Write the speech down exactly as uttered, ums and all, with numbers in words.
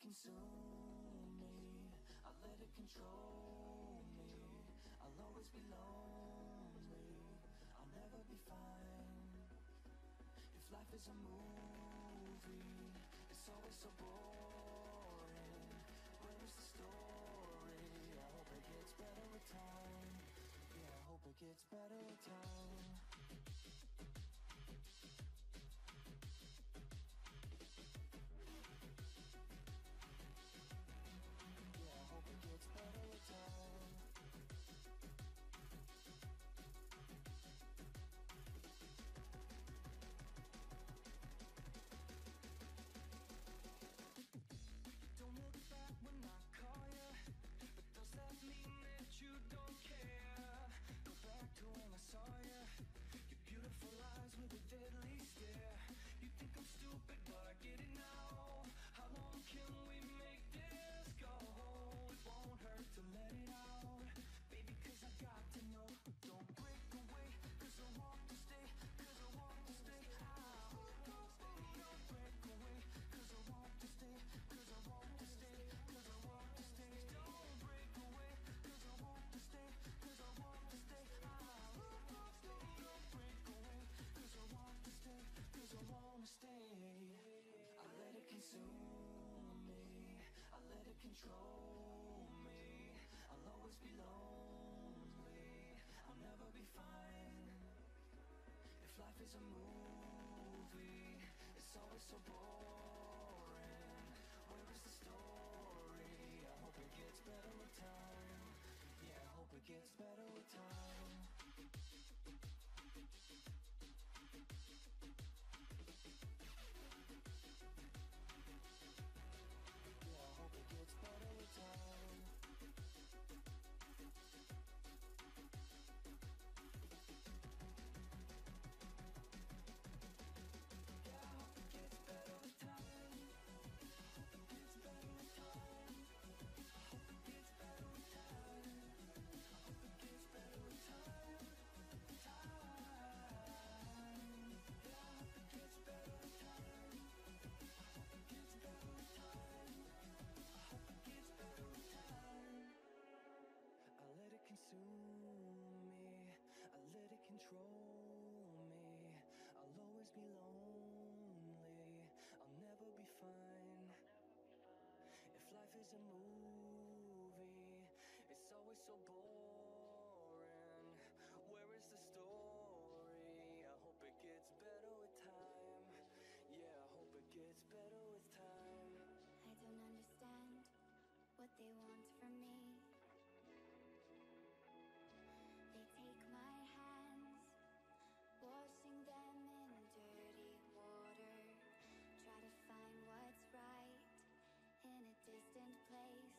Consume me, I'll let it control me. I'll always be lonely, I'll never be fine. If life is a movie, it's always so boring. Where is the story? I hope it gets better. better with time. Yeah, I hope it gets better with time. Control me, I'll always be lonely, I'll never be fine. If life is a movie, it's always so boring. Where is the story? I hope it gets better with time. Yeah, I hope it gets better with time. Consume me, I let it control me, I'll always be lonely, I'll never be fine. If life is a movie, it's always so boring. Where is the story? I hope it gets better with time. Yeah, I hope it gets better with time. I don't understand what they want from me. They take my hands, washing them in dirty water. Try to find what's right in a distant place.